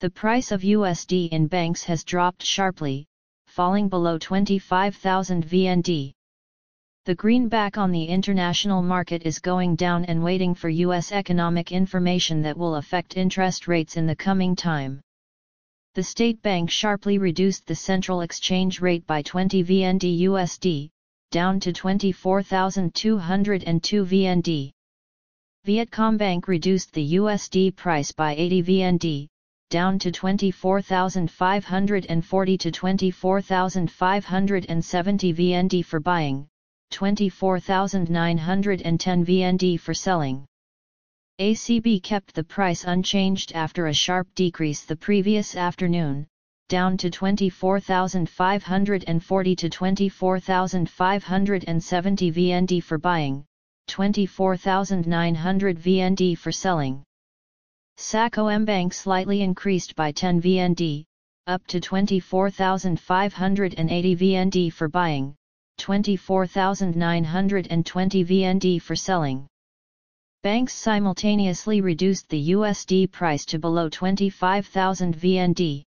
The price of USD in banks has dropped sharply, falling below 25,000 VND. The greenback on the international market is going down and waiting for U.S. economic information that will affect interest rates in the coming time. The state bank sharply reduced the central exchange rate by 20 VND USD, down to 24,202 VND. Vietcombank reduced the USD price by 80 VND, down to 24,540 to 24,570 VND for buying, 24,910 VND for selling. ACB kept the price unchanged after a sharp decrease the previous afternoon, down to 24,540 to 24,570 VND for buying, 24,900 VND for selling. Sacombank slightly increased by 10 VND, up to 24,580 VND for buying, 24,920 VND for selling. Banks simultaneously reduced the USD price to below 25,000 VND.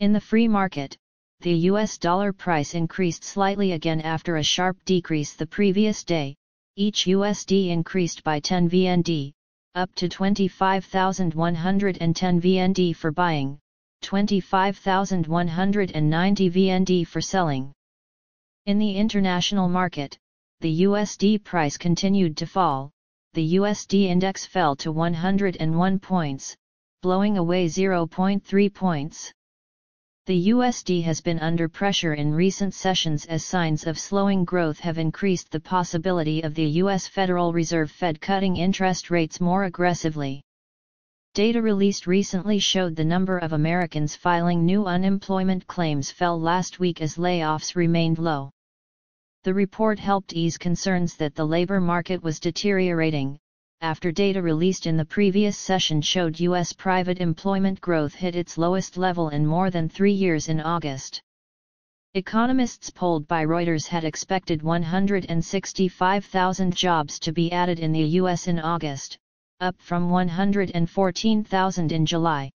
In the free market, the US dollar price increased slightly again after a sharp decrease the previous day. Each USD increased by 10 VND, up to 25,110 VND for buying, 25,190 VND for selling. In the international market, the USD price continued to fall. The USD index fell to 101 points, blowing away 0.3 points. The USD has been under pressure in recent sessions as signs of slowing growth have increased the possibility of the U.S. Federal Reserve Fed cutting interest rates more aggressively. Data released recently showed the number of Americans filing new unemployment claims fell last week as layoffs remained low. The report helped ease concerns that the labor market was deteriorating, after data released in the previous session showed U.S. private employment growth hit its lowest level in more than 3 years in August. Economists polled by Reuters had expected 165,000 jobs to be added in the U.S. in August, up from 114,000 in July.